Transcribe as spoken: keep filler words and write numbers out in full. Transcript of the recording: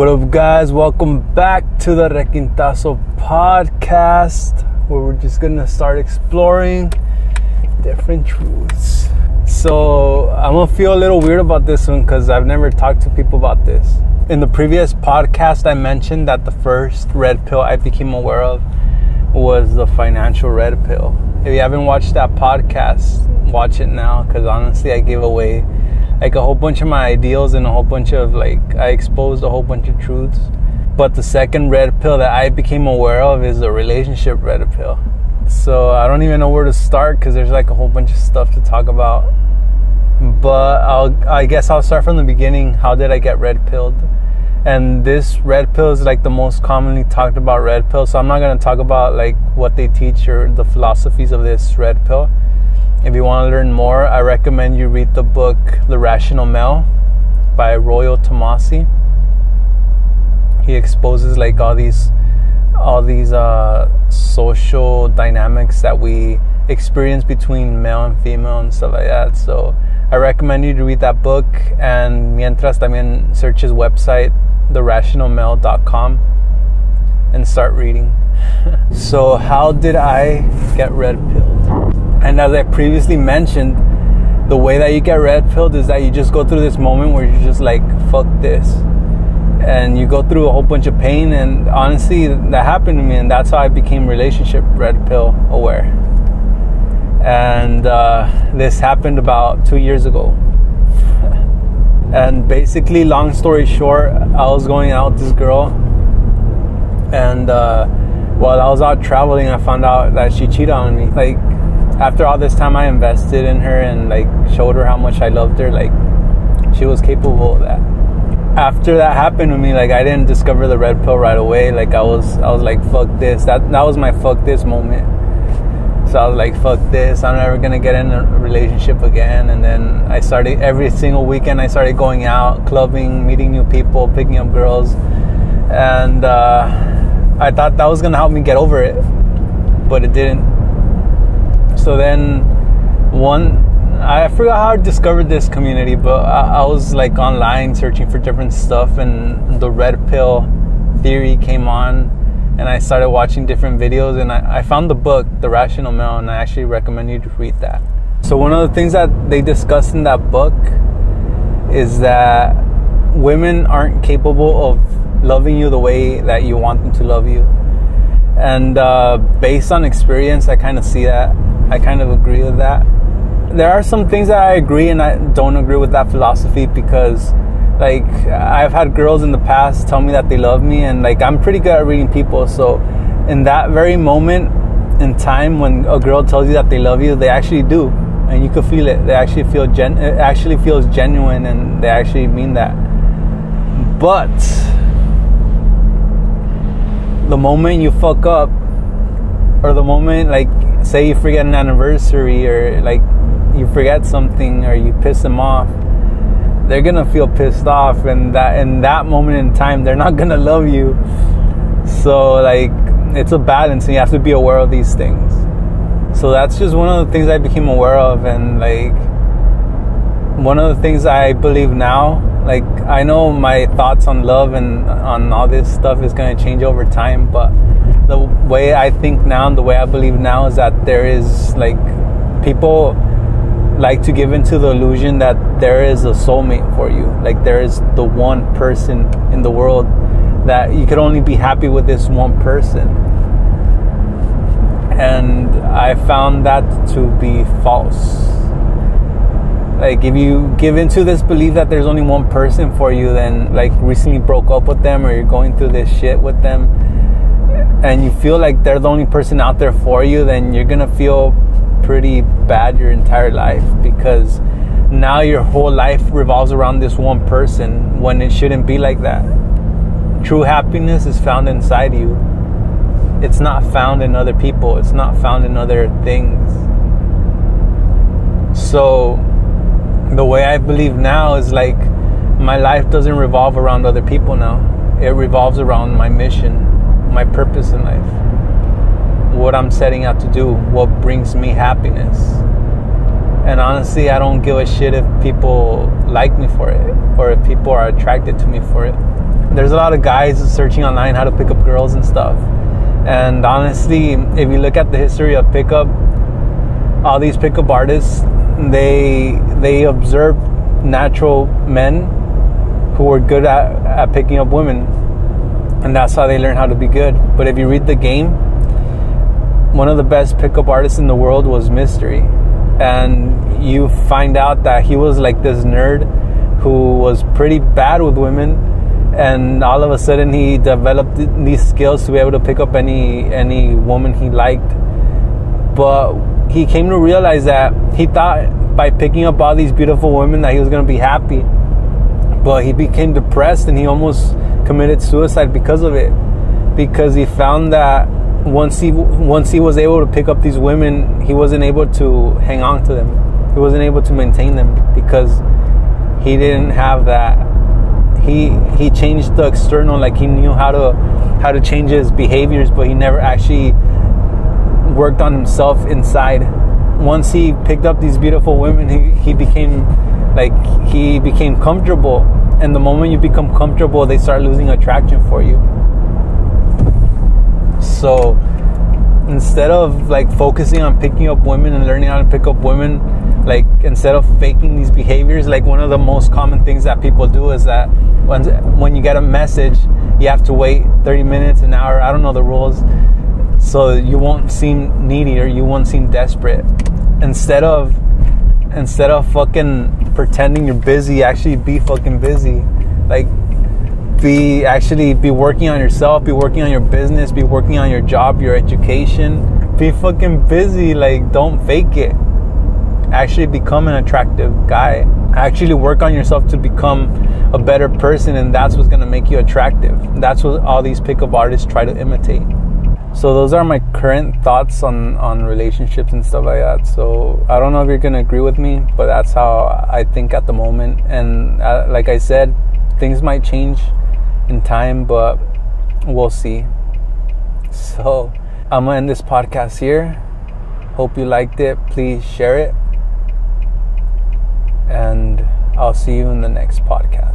What up, guys? Welcome back to the Requintazo Podcast, where we're just gonna start exploring different truths. So I'm gonna feel a little weird about this one because I've never talked to people about this. In the previous podcast, I mentioned that the first red pill I became aware of was the financial red pill. If you haven't watched that podcast, watch it now, because honestly, I gave away like a whole bunch of my ideals and a whole bunch of, like, I exposed a whole bunch of truths. But the second red pill that I became aware of is the relationship red pill. So I don't even know where to start because there's like a whole bunch of stuff to talk about. But I'll, I guess I'll start from the beginning. How did I get red pilled? And this red pill is like the most commonly talked about red pill. So I'm not going to talk about like what they teach or the philosophies of this red pill. If you want to learn more, I recommend you read the book The Rational Male by Royal Tomasi. He exposes like all these all these uh, social dynamics that we experience between male and female and stuff like that. So I recommend you to read that book. And mientras, también search his website, the rational male dot com, and start reading. So how did I get red pilled? And as I previously mentioned, the way that you get red pilled is that you just go through this moment where you're just like, fuck this. And you go through a whole bunch of pain. And honestly, that happened to me. And that's how I became relationship red pill aware. And uh, this happened about two years ago. And basically, long story short, I was going out with this girl. And uh, while I was out traveling, I found out that she cheated on me. Like, after all this time I invested in her and like showed her how much I loved her, like she was capable of that. After that happened to me, like I didn't discover the red pill right away. Like I was I was like, fuck this. That that was my fuck this moment. So I was like, fuck this, I'm never gonna get in a relationship again. And then I started every single weekend I started going out, clubbing, meeting new people, picking up girls. And uh, I thought that was gonna help me get over it, but it didn't. So then one, I forgot how I discovered this community, but I, I was like online searching for different stuff and the red pill theory came on and I started watching different videos and I, I found the book, The Rational Male, and I actually recommend you to read that. So one of the things that they discussed in that book is that women aren't capable of loving you the way that you want them to love you. And uh, based on experience, I kind of see that. I kind of agree with that. There are some things that I agree and I don't agree with that philosophy because, like, I've had girls in the past tell me that they love me and, like, I'm pretty good at reading people. So in that very moment in time when a girl tells you that they love you, they actually do. And you can feel it. They actually feel gen- it actually feels genuine and they actually mean that. But the moment you fuck up or the moment, like, say you forget an anniversary or like you forget something or you piss them off, they're gonna feel pissed off and that in that moment in time they're not gonna love you. So like it's a balance and you have to be aware of these things. So that's just one of the things I became aware of. And like one of the things I believe now, like I know my thoughts on love and on all this stuff is gonna change over time, but the way I think now and the way I believe now is that there is, like, people like to give into the illusion that there is a soulmate for you. Like, there is the one person in the world that you could only be happy with this one person. And I found that to be false. Like, if you give into this belief that there's only one person for you, then, like, recently broke up with them or you're going through this shit with them, and you feel like they're the only person out there for you, then you're gonna feel pretty bad your entire life because now your whole life revolves around this one person when it shouldn't be like that. True happiness is found inside you. It's not found in other people. It's not found in other things. So the way I believe now is like my life doesn't revolve around other people now. It revolves around my mission, my purpose in life, what I'm setting out to do, what brings me happiness. And honestly, I don't give a shit if people like me for it or if people are attracted to me for it. there's a lot of guys searching online how to pick up girls and stuff. And honestly, if you look at the history of pickup, all these pickup artists, they they observed natural men who were good at, at picking up women, and that's how they learned how to be good. But if you read the game, one of the best pickup artists in the world was Mystery, and you find out that he was like this nerd who was pretty bad with women. And all of a sudden, he developed these skills to be able to pick up any any woman he liked. But he came to realize that he thought by picking up all these beautiful women that he was going to be happy. But he became depressed, and he almost committed suicide because of it. Because he found that once he, once he was able to pick up these women, he wasn't able to hang on to them. He wasn't able to maintain them because he didn't have that. He he changed the external, like he knew how to how to change his behaviors, but he never actually worked on himself inside. Once he picked up these beautiful women, he, he became like he became comfortable. And the moment you become comfortable, they start losing attraction for you. So instead of like focusing on picking up women and learning how to pick up women, like instead of faking these behaviors, like one of the most common things that people do is that when, when you get a message, you have to wait thirty minutes, an hour, I don't know the rules, so you won't seem needy or you won't seem desperate. Instead of instead of fucking pretending you're busy, actually be fucking busy. Like be actually be working on yourself, be working on your business, be working on your job, your education. Be fucking busy. Like don't fake it. Actually become an attractive guy. Actually work on yourself to become a better person, and that's what's going to make you attractive. That's what all these pickup artists try to imitate. So those are my current thoughts on, on relationships and stuff like that. So I don't know if you're going to agree with me, but that's how I think at the moment. And uh, like I said, things might change in time, but we'll see. So I'm going to end this podcast here. Hope you liked it. Please share it. And I'll see you in the next podcast.